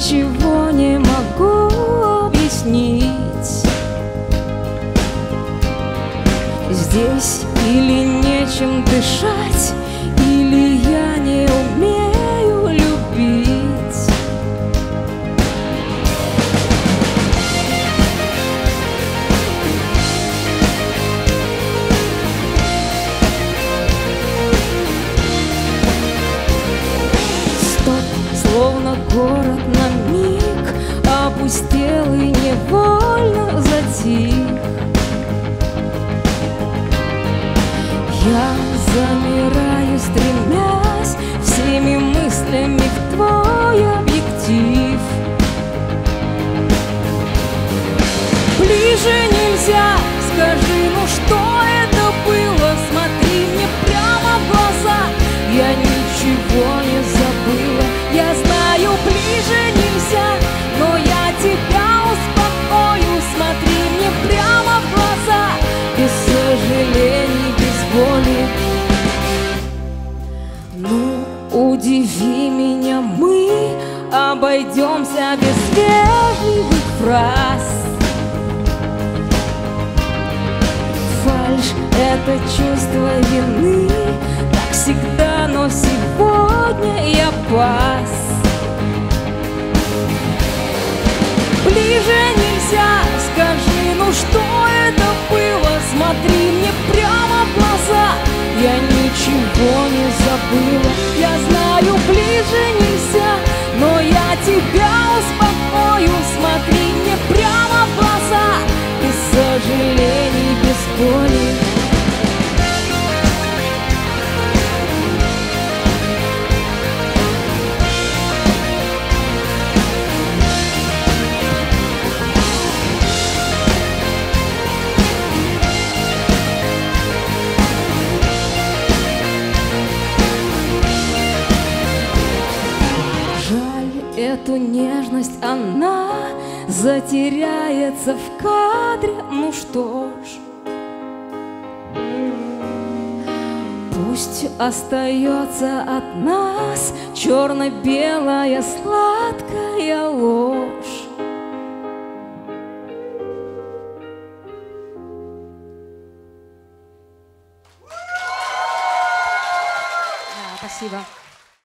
ничего не могу объяснить. Здесь или нечем дышать, или я не умею любить. Стоп, словно город на миг опустел и невольно затих. Я замираю, стремясь всеми мыслями в твой объектив. Ближе нельзя, скажи, ну что это было? Смотри мне прямо в глаза, я ничего не забыла. Я знаю, ближе нельзя, но я тебя успокою. Смотри мне прямо в глаза, без сожалений, ну, удиви меня, мы обойдемся без вежливых фраз. Фальшь — это чувство вины, так всегда, но сегодня я пас. Ближе нельзя, скажи, ну что это было? Смотри мне прямо в глаза, я ничего не забыла. Я знаю, ближе нельзя, но я тебя успокою. Смотри мне прямо в глаза, без сожалений, без боли. Эту нежность она затеряется в кадре, ну что ж, пусть остается от нас черно-белая сладкая ложь. Да, спасибо.